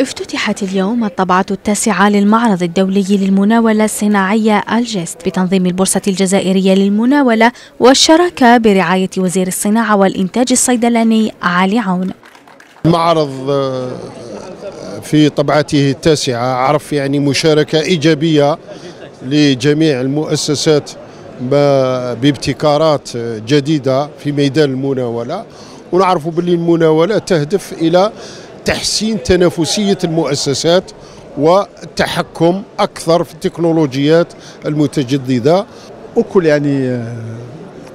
افتتحت اليوم الطبعة التاسعة للمعرض الدولي للمناولة الصناعية الجست بتنظيم البورصة الجزائرية للمناولة والشراكة برعاية وزير الصناعة والإنتاج الصيدلاني علي عون. المعرض في طبعته التاسعة عرف يعني مشاركة إيجابية لجميع المؤسسات بابتكارات جديدة في ميدان المناولة، ونعرف باللي المناولة تهدف إلى تحسين تنافسية المؤسسات والتحكم أكثر في التكنولوجيات المتجددة. وكل يعني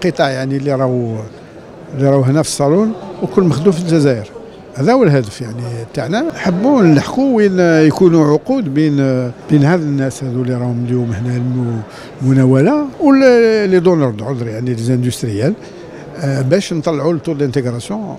قطاع يعني اللي راهو هنا في الصالون وكل مخدوم في الجزائر، هذا هو الهدف يعني تاعنا. نحبوا نلحقوا وين يكونوا عقود بين هاد الناس هذو اللي راهم اليوم هنا المناولة ولي دونر عذر يعني ليزاندستريال باش نطلعوا التور دانتيغراسيون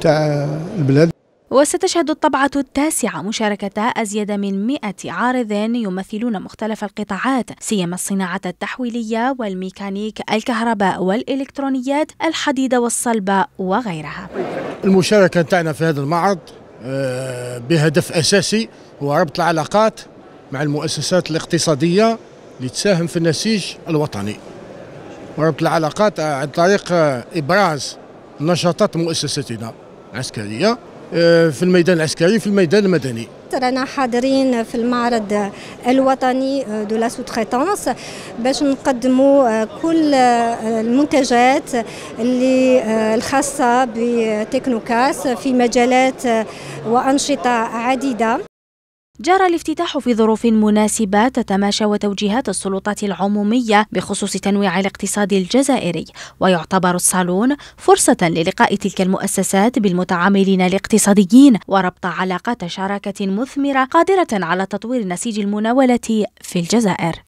تاع البلاد. وستشهد الطبعة التاسعة مشاركة أزيد من 100 عارض يمثلون مختلف القطاعات، سيما الصناعة التحويلية والميكانيك، الكهرباء والإلكترونيات، الحديد والصلبة وغيرها. المشاركة تاعنا في هذا المعرض بهدف أساسي هو ربط العلاقات مع المؤسسات الاقتصادية اللي تساهم في النسيج الوطني، وربط العلاقات عن طريق إبراز نشاطات مؤسستنا العسكرية في الميدان العسكري في الميدان المدني. رانا حاضرين في المعرض الوطني دو لا سوتريتانس باش نقدموا كل المنتجات اللي الخاصة بتكنوكاس في مجالات وأنشطة عديدة. جرى الافتتاح في ظروف مناسبة تتماشى وتوجيهات السلطات العمومية بخصوص تنويع الاقتصاد الجزائري، ويعتبر الصالون فرصة للقاء تلك المؤسسات بالمتعاملين الاقتصاديين وربط علاقات شراكة مثمرة قادرة على تطوير نسيج المناولة في الجزائر.